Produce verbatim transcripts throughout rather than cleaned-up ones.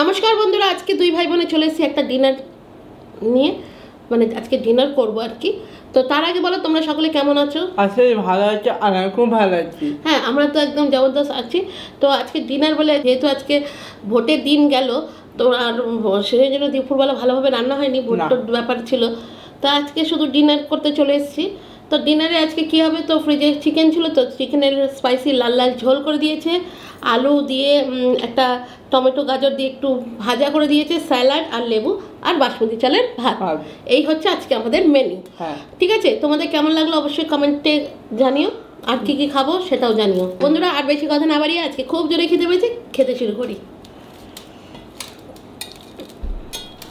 নমস্কার বন্ধুরা, আজকে দুই ভাই বোনে চলে এসেছি একটা ডিনার নিয়ে, মানে আজকে ডিনার করবো আর কি। তো তার আগে বলো তোমরা সকলে কেমন আছো? আসলে ভালো আছো? আর আমি খুব ভালো আছি। হ্যাঁ, আমরা তো একদম জবরদস্ত আছি। তো আজকে ডিনার বলে, যেহেতু আজকে ভোটের দিন গেল, তো আর সেই জন্য দুপুরবেলা ভালোভাবে রান্না হয়নি, ভোটের ব্যাপার ছিল, তো আজকে শুধু ডিনার করতে চলে এসেছি। তো ডিনারে আজকে কী হবে, তো ফ্রিজে চিকেন ছিল, তো চিকেনের স্পাইসি লাল লাল ঝোল করে দিয়েছে, আলু দিয়ে একটা টমেটো গাজর দিয়ে একটু ভাজা করে দিয়েছে, স্যালাড আর লেবু আর বাসমতি চালের ভাত। এই হচ্ছে আজকে আমাদের মেনু। ঠিক আছে, তোমাদের কেমন লাগলো অবশ্যই কমেন্টে জানিও, আর কী কী খাবো সেটাও জানিও। বন্ধুরা আর বেশি কথা না বাড়িয়ে আজকে খুব জোরে খেতে পেয়েছি, খেতে শুরু করি।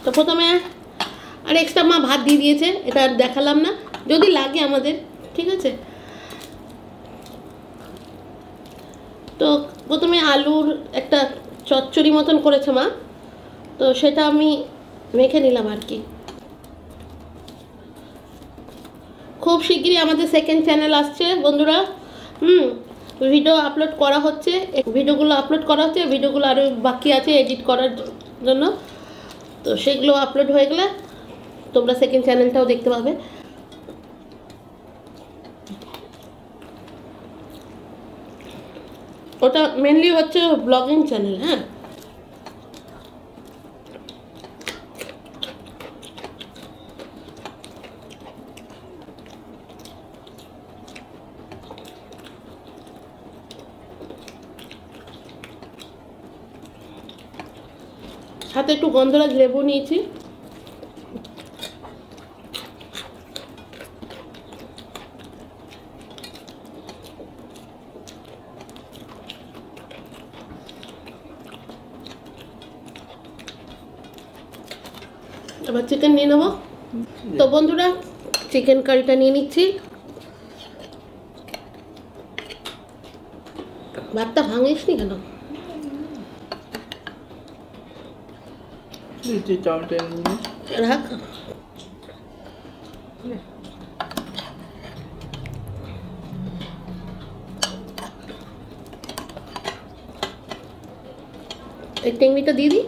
তো প্রথমে আর এক্সট্রা মা ভাত দিয়ে দিয়েছে, এটা দেখালাম না, যদি লাগে আমাদের, ঠিক আছে। তো প্রথমে আলুর একটা চচ্চড়ি মতন করেছে মা, তো সেটা আমি মেখে নিলাম আর কি। খুব শিগগিরই আমাদের সেকেন্ড চ্যানেল আসছে বন্ধুরা, হুম ভিডিও আপলোড করা হচ্ছে, ভিডিওগুলো আপলোড করা হচ্ছে, ভিডিওগুলো আরও বাকি আছে এডিট করার জন্য, তো সেগুলো আপলোড হয়ে গেলে তোমরা সেকেন্ড চ্যানেলটাও দেখতে পাবে। ওটা মেনলি হচ্ছে ব্লগিং চ্যানেল। হ্যাঁ, সাথে একটু গন্ধরাজ লেবু নিয়েছি। এবার চিকেন নিয়ে নেবো। তো বন্ধুরা চিকেন কারিটা নিয়ে নিচ্ছি। ভাতটা ভাঙিস নি কেন? রাখ। এই টেংরিটা দিয়ে দিই।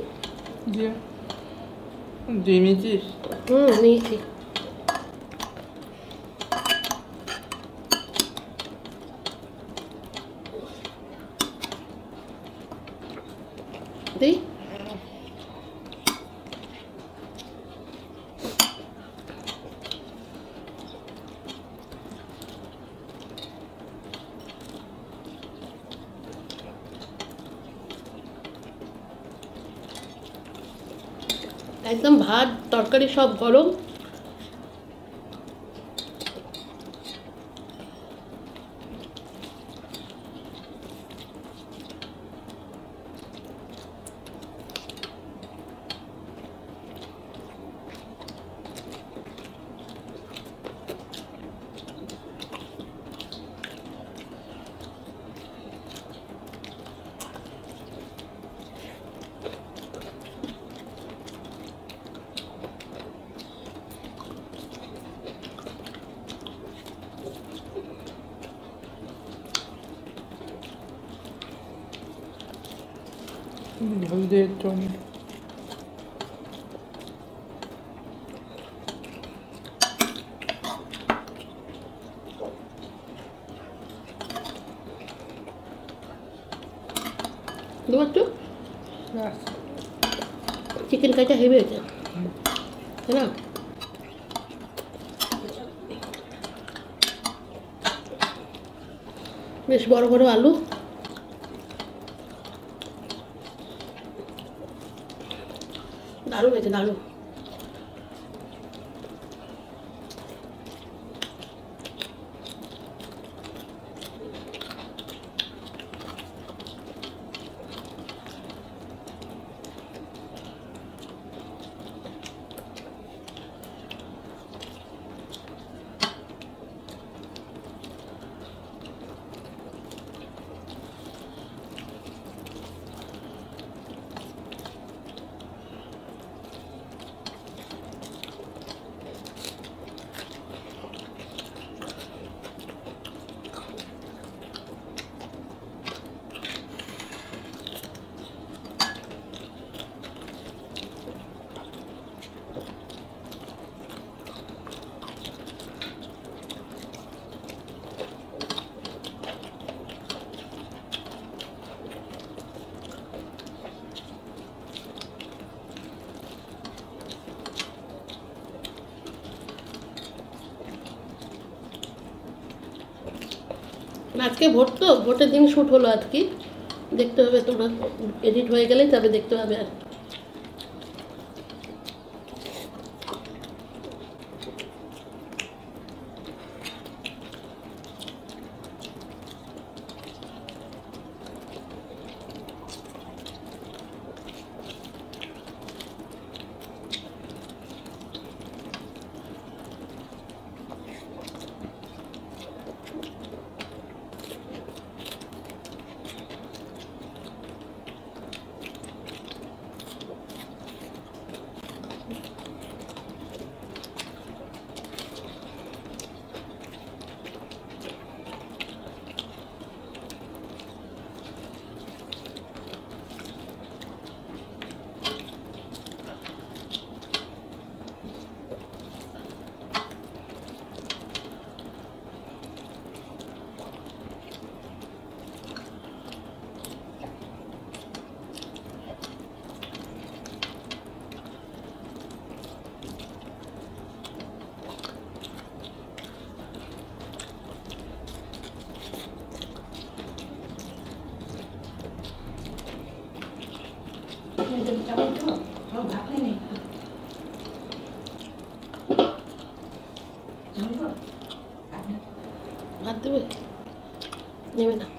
নিয়েছিস? হুম নিয়েছি। একদম ভাত তরকারি সব গরম। চিকেন কাটা হেভি হয়েছে, তাই না? বেশ বড় বড় আলু। দারুণ দারুণ। আজকে ভোট তো ভোটের দিন শুট হলো আজকে দেখতে হবে তোমরা এডিট হয়ে গেলে তবে দেখতে হবে আর I'll do it. Leave it now.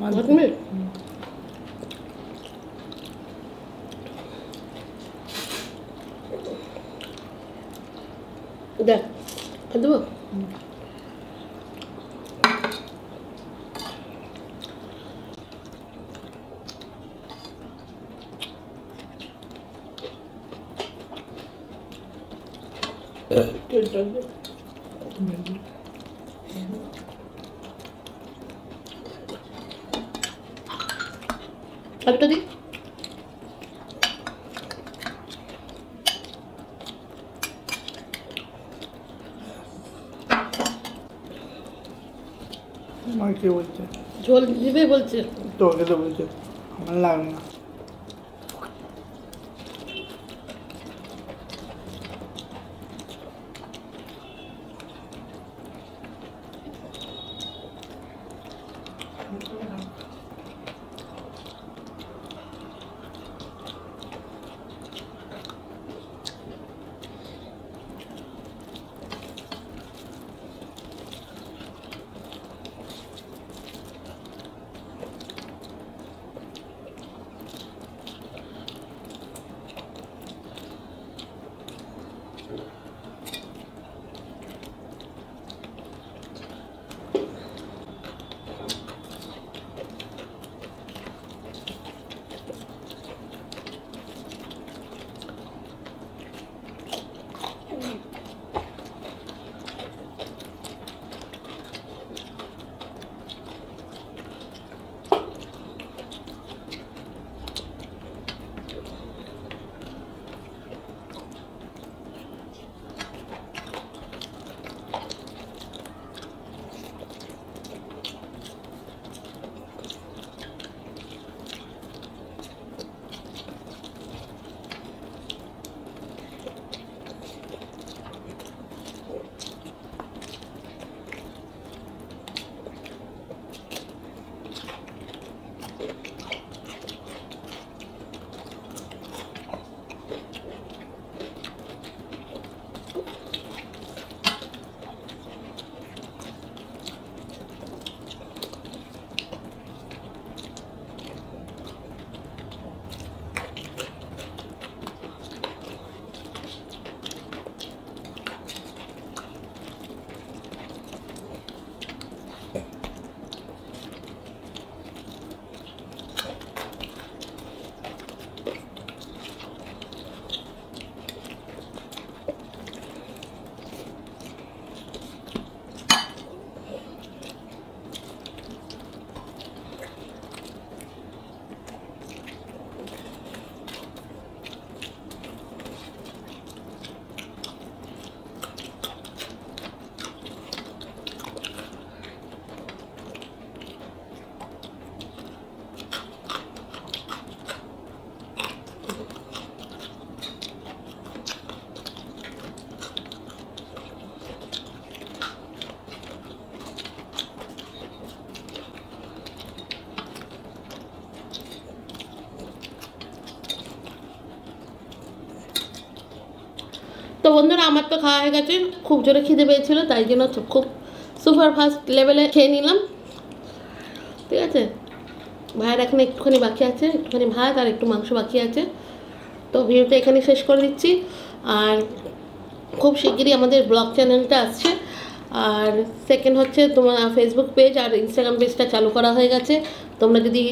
What milk? There. I'll do it. Good job. After the market, what's it? Joel, give it what's it? Don't get over it. I'm lying. তো বন্ধুরা আমার তো খাওয়া হয়ে গেছে, খুব জোরে খিদে পেয়েছিল তাই জন্য খুব সুপার ফাস্ট লেভেলে খেয়ে নিলাম। ঠিক আছে, ভাইয়ের এখন একটুখানি বাকি আছে, একটুখানি ভাত আর একটু মাংস বাকি আছে। তো ভিডিওটা এখানে শেষ করে দিচ্ছি, আর খুব শিগগিরই আমাদের ব্লগ চ্যানেলটা আসছে, আর সেকেন্ড হচ্ছে তোমার ফেসবুক পেজ আর ইনস্টাগ্রাম পেজটা চালু করা হয়ে গেছে। তোমরা যদি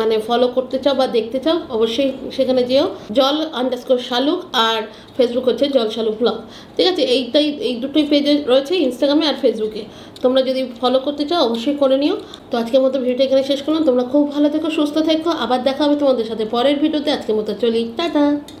মানে ফলো করতে চাও বা দেখতে চাও অবশ্যই সেখানে যেও, জল আন্ডারস্কোর শালুক, আর ফেসবুক হচ্ছে জলসালুক ব্লগ। ঠিক আছে, এইটাই এই দুটোই পেজে রয়েছে ইনস্টাগ্রামে আর ফেসবুকে, তোমরা যদি ফলো করতে চাও অবশ্যই করে নিও। তো আজকের মতো ভিডিওটা এখানে শেষ করলাম, তোমরা খুব ভালো থেকো, সুস্থ থেকো, আবার দেখা হবে তোমাদের সাথে পরের ভিডিওতে। আজকের মতো চলি, টাটা।